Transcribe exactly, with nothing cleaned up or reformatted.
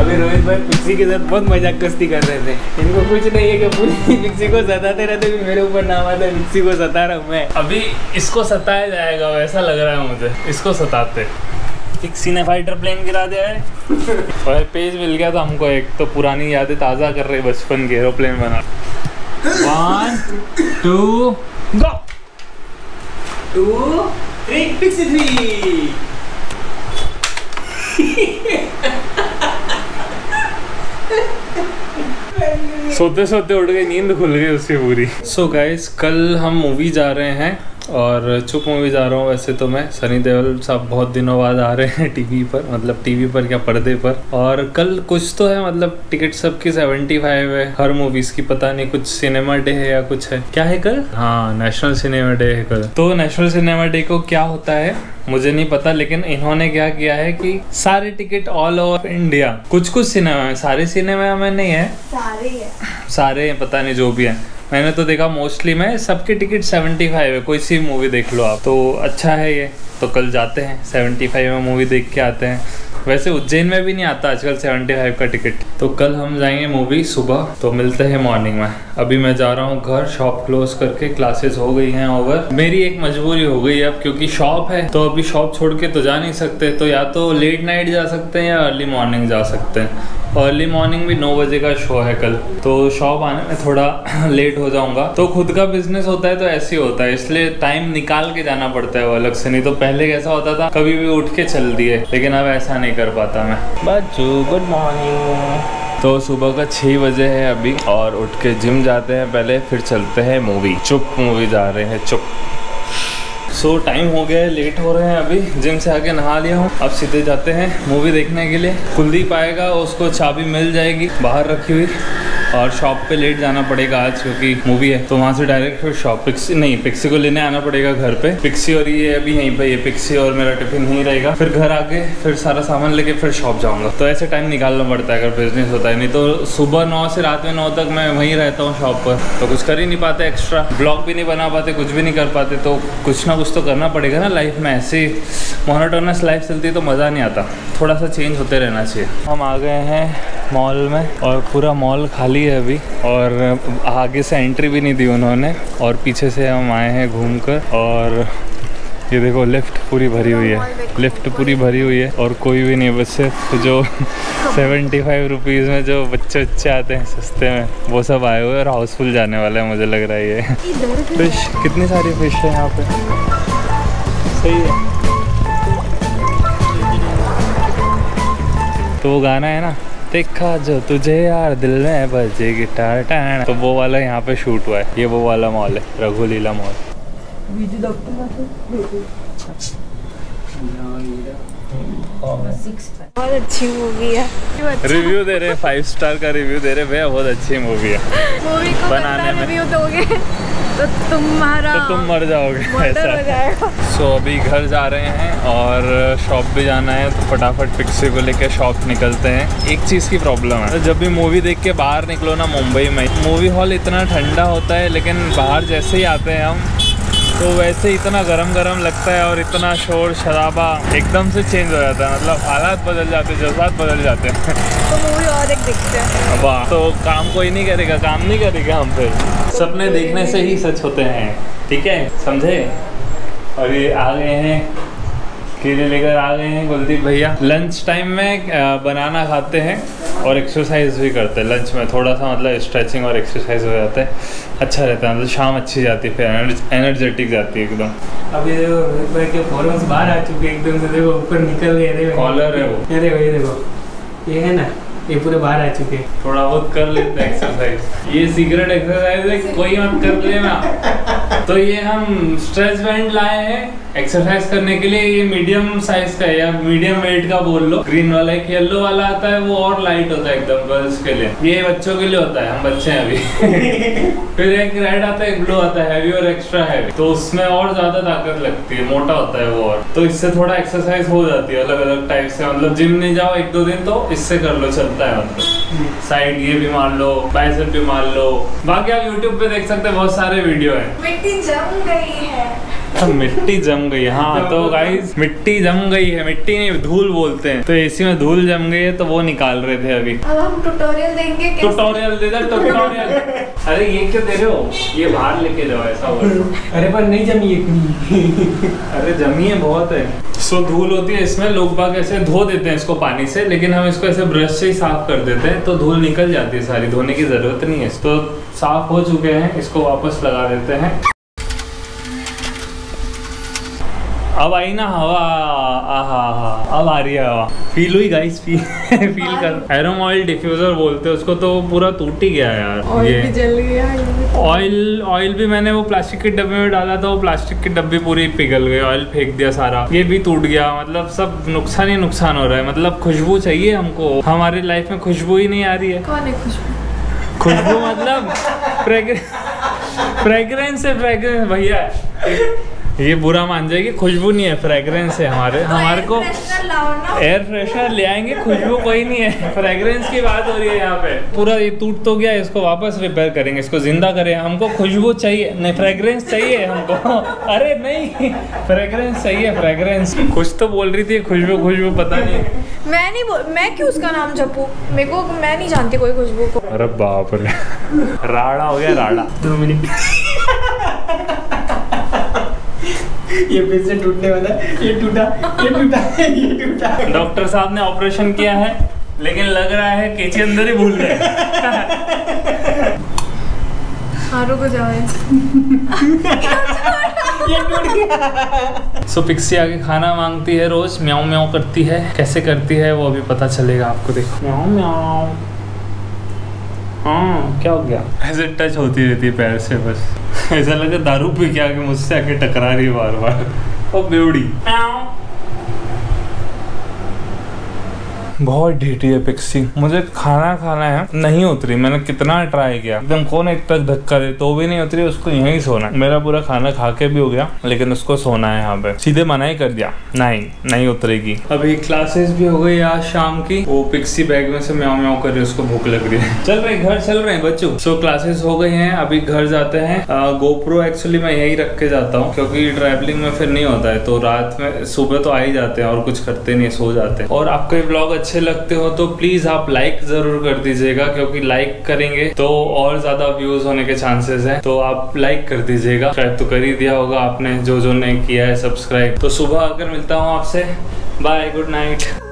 अभी रोहित भाई पिक्सी के साथ बहुत मजाक मस्ती कर रहे थे। इनको कुछ नहीं है कि पूरी पिक्सी को सताते रहते, भी मेरे ऊपर नाम आता है पिक्सी को सता रहा हूँ मैं। अभी इसको सताया जाएगा वैसा लग रहा है मुझे, इसको सताते। पिक्सी ने फाइटर प्लेन गिरा दिया है और पेज मिल गया था हमको एक, तो पुरानी यादें ताज़ा कर रहे बचपन के। एरोप्लेन बना one two go two three पिक्सी थ्री। सोते सोते उठ गई, नींद खुल गई उसकी पूरी। सो so गाइस, कल हम मूवी जा रहे हैं और चुप मूवी जा रहा हूँ। वैसे तो मैं सनी देओल साहब बहुत दिनों बाद आ रहे हैं टीवी पर, मतलब टीवी पर क्या पर्दे पर। और कल कुछ तो है, मतलब टिकट सबकी सेवेंटी फाइव है हर मूवीज़ की, पता नहीं कुछ सिनेमा डे है या कुछ है, क्या है कल? हाँ, नेशनल सिनेमा डे है कल। तो नेशनल सिनेमा डे को क्या होता है मुझे नहीं पता, लेकिन इन्होंने क्या किया है कि सारे टिकट ऑल ओवर इंडिया, कुछ कुछ सिनेमा में, सारे सिनेमा में नहीं है, सारे है, सारे है, पता नहीं जो भी है। मैंने तो देखा मोस्टली में सबके टिकट सेवेंटी फाइव है, कोई सी मूवी देख लो आप, तो अच्छा है ये। तो कल जाते हैं सेवेंटी फाइव में मूवी देख के आते हैं। वैसे उज्जैन में भी नहीं आता आजकल सेवेंटी फाइव का टिकट। तो कल हम जाएंगे मूवी सुबह, तो मिलते हैं मॉर्निंग में। अभी मैं जा रहा हूँ घर, शॉप क्लोज करके, क्लासेस हो गई हैं ओवर। मेरी एक मजबूरी हो गई अब, क्योंकि शॉप है तो अभी शॉप छोड़ के तो जा नहीं सकते, तो या तो लेट नाइट जा सकते हैं या अर्ली मॉर्निंग जा सकते हैं। अर्ली मॉर्निंग भी नौ बजे का शो है कल, तो शॉप आने में थोड़ा लेट हो जाऊंगा। तो खुद का बिजनेस होता है तो ऐसे ही होता है, इसलिए टाइम निकाल के जाना पड़ता है वो अलग से। नहीं तो पहले कैसा होता था, कभी भी उठ के चल दिए, लेकिन अब ऐसा नहीं कर पाता मैं। बच्चू गुड मॉर्निंग। तो सुबह का छः बजे है अभी, और उठ के जिम जाते हैं पहले, फिर चलते हैं मूवी। चुप मूवी जा रहे हैं चुप। सो so, टाइम हो गया है, लेट हो रहे हैं। अभी जिम से आके नहा लिया हूँ, अब सीधे जाते हैं मूवी देखने के लिए। कुलदीप आएगा, उसको चाबी मिल जाएगी बाहर रखी हुई, और शॉप पे लेट जाना पड़ेगा आज क्योंकि मूवी है। तो वहाँ से डायरेक्ट फिर शॉप पिक्सी नहीं पिक्सी को लेने आना पड़ेगा घर पे। पिक्सी और ये अभी यहीं पे, ये पिक्सी और मेरा टिफिन यहीं रहेगा। फिर घर आके फिर सारा सामान लेके फिर शॉप जाऊँगा। तो ऐसे टाइम निकालना पड़ता है अगर बिजनेस होता है, नहीं तो सुबह नौ से रात में नौ तक मैं वहीं रहता हूँ शॉप पर, तो कुछ कर ही नहीं पाते एक्स्ट्रा। ब्लॉग भी नहीं बना पाते, कुछ भी नहीं कर पाते, तो कुछ ना कुछ तो करना पड़ेगा ना लाइफ में। ऐसे मोनोटोनस लाइफ चलती है तो मज़ा नहीं आता, थोड़ा सा चेंज होते रहना चाहिए। हम आ गए हैं मॉल में, और पूरा मॉल खाली है अभी, और आगे से एंट्री भी नहीं दी उन्होंने, और पीछे से हम आए हैं घूम कर। और ये देखो लिफ्ट पूरी भरी हुई है, लिफ्ट पूरी भरी हुई है और कोई भी नहीं, बस सिर्फ जो सेवेंटी फाइव रुपीज़ में जो बच्चे बच्चे आते हैं सस्ते में, वो सब आए हुए हैं और हाउसफुल जाने वाला है मुझे लग रहा है। ये फिश, कितनी सारी फिश है यहाँ पे, सही है। तो वो गाना है ना, देखा जो तुझे यार दिल में बजे गिटार टाण, तो वो वाला यहाँ पे शूट हुआ है। ये वो वाला मॉल है, रघुलीला मॉल। बहुत अच्छी मूवी है, रिव्यू दे रहे, फाइव स्टार का रिव्यू दे रहे भैया, बहुत अच्छी मूवी है। मूवी को बनाने में रिव्यू दोगे तो तुम्हारा तो तुम मर जाओगे, ऐसा हो जाएगा। सो अभी घर जा रहे हैं और शॉप भी जाना है, तो फटाफट पिक्सी को लेकर शॉप निकलते हैं। एक चीज़ की प्रॉब्लम है, तो जब भी मूवी देख के बाहर निकलो ना मुंबई में, मूवी हॉल इतना ठंडा होता है, लेकिन बाहर जैसे ही आते हैं हम तो वैसे इतना गरम गरम लगता है, और इतना शोर शराबा एकदम से चेंज हो जाता है, मतलब हालात बदल जाते हैं, जज्बात बदल जाते हैं। तो मूवी और एक दिखते हैं वाह, तो काम कोई नहीं करेगा, काम नहीं करेगा हम फिर। सपने देखने से ही सच होते हैं, ठीक है, समझे। और ये आ गए हैं, केले लेकर आ गए हैं कुलदीप भैया। लंच टाइम में बनाना खाते हैं और एक्सरसाइज भी करते हैं लंच में, थोड़ा सा मतलब स्ट्रेचिंग और एक्सरसाइज हो जाता है, अच्छा रहता है, मतलब शाम अच्छी जाती है, फिर एनर्जेटिक जाती है एकदम। अभी देखो रोहित भाई के फॉर्म्स बाहर आ चुके एकदम से, देखो ऊपर निकल गए, कॉलर है वो, अरे भाई देखो ये है ना, ये पूरे बाहर आ चुके। थोड़ा बहुत कर लेते हैं एक्सरसाइज, ये सीक्रेट एक्सरसाइज है, कोई मत कर लेना। तो ये हम स्ट्रेच बैंड लाए हैं एक्सरसाइज करने के लिए, ये मीडियम साइज का है या मीडियम वेट का बोल लो। ग्रीन वाला एक येलो वाला आता है, वो और लाइट होता है एकदम गर्ल्स के लिए, ये बच्चों के लिए होता है, हम बच्चे हैं अभी। फिर एक रेड आता है, एक ब्लू आता है, हैवी और एक्स्ट्रा हैवी, तो उसमें और ज्यादा ताकत लगती है, मोटा होता है वो, और तो इससे थोड़ा एक्सरसाइज हो जाती है अलग अलग टाइप से। मतलब जिम नहीं जाओ एक दो दिन तो इससे कर लो, चलता है मतलब। साइड ये भी मार लो, बाइसेप भी मार लो। बाकी आप यूट्यूब पे देख सकते हैं, बहुत सारे वीडियो है। मिट्टी जम गई। हाँ तो गाइस मिट्टी जम गई है, मिट्टी नहीं धूल बोलते हैं, तो एसी में धूल जम गई है तो वो निकाल रहे थे अभी। अब हम ट्यूटोरियल देंगे, ट्यूटोरियल दे दो ट्यूटोरियल। अरे ये क्यों दे रहे हो, ये बाहर लेके जाओ ऐसा हो। अरे पर नहीं जमी है। अरे जमी है बहुत है। सो धूल होती है इसमें, लोग बाग ऐसे धो देते हैं इसको पानी से, लेकिन हम इसको ऐसे ब्रश से ही साफ कर देते हैं तो धूल निकल जाती है सारी, धोने की जरूरत नहीं है। तो साफ हो चुके हैं, इसको वापस लगा देते हैं। अब आई ना हवा, आहा हा अब आ रही है हवा, फील हुई गाइस, फील फील कर। एरोम ऑयल डिफ्यूजर बोलते हैं उसको, तो पूरा टूट ही गया यार, ऑयल भी जल गया। ऑयल ऑयल भी मैंने वो प्लास्टिक के डब्बे में डाला था, वो प्लास्टिक के डब्बे पूरी पिघल गए, ऑयल फेंक दिया सारा, ये भी टूट गया। मतलब सब नुकसान ही नुकसान हो रहा है। मतलब खुशबू चाहिए हमको, हमारी लाइफ में खुशबू ही नहीं आ रही है। कौन है खुशबू? खुशबू मतलब फ्रेगरेंस है, फ्रेगरेंस भैया ये बुरा मान जाएगी, खुशबू नहीं है फ्रेगरेंस है हमारे, तो हमारे को एयर फ्रेशनर ले आएंगे, खुशबू कोई नहीं है, फ्रेगरेंस की बात हो रही है यहाँ पे। पूरा ये टूट तो गया, इसको वापस रिपेयर करेंगे, इसको जिंदा करें। हमको खुशबू चाहिए, नहीं फ्रेगरेंस चाहिए हमको। अरे नहीं फ्रेगरेंस चाहिए, फ्रेगरेंस। कुछ तो बोल रही थी खुशबू खुशबू, पता नहीं मैं नहीं बोल, मैं क्यों उसका नाम जपू, मेरे को मैं नहीं जानती कोई खुशबू को। अरे बाप रे राड़ा हो गया, राड़ा दो मिनट। ये फिर से टूटने वाला, ये टूटा ये टूटा ये टूटा। डॉक्टर साहब ने ऑपरेशन किया है लेकिन लग रहा है कैची अंदर ही भूल गए। ये टूट गया। सो पिक्सी आके खाना मांगती है रोज, म्याऊ म्याऊ करती है, कैसे करती है वो अभी पता चलेगा आपको। देखो म्याऊ म्याऊ, हाँ क्या हो गया, ऐसे टच होती रहती है पैर से, बस ऐसा लगे दारू पी के आके मुझसे आके टकरा रही बार बार। और बेवड़ी बहुत ढीठी है पिक्सी, मुझे खाना खाना है नहीं उतरी, मैंने कितना ट्राई किया, एकदम कोने तक धक्का दे तो भी नहीं उतरी, उसको यहीं सोना। मेरा पूरा खाना खा के भी हो गया लेकिन उसको सोना है यहाँ पे, सीधे मना ही कर दिया, नहीं नहीं उतरेगी। अभी क्लासेस भी हो गई आज शाम की, वो पिक्सी बैग में से म्याऊ म्याऊ कर रही, उसको भूख लग रही है। चल रहे घर चल रहे हैं बच्चों। सो क्लासेस हो गई है, अभी घर जाते हैं। गोप्रो एक्चुअली मैं यही रख के जाता हूँ क्योंकि ट्रैवलिंग में फिर नहीं होता है, तो रात में सुबह तो आ ही जाते हैं और कुछ करते नहीं, सो जाते हैं। और आपका ये ब्लॉग अच्छे लगते हो तो प्लीज आप लाइक जरूर कर दीजिएगा, क्योंकि लाइक करेंगे तो और ज्यादा व्यूज होने के चांसेस हैं, तो आप लाइक कर दीजिएगा। सब्सक्राइब तो कर ही दिया होगा आपने, जो जो ने किया है सब्सक्राइब। तो सुबह आकर मिलता हूँ आपसे, बाय, गुड नाइट।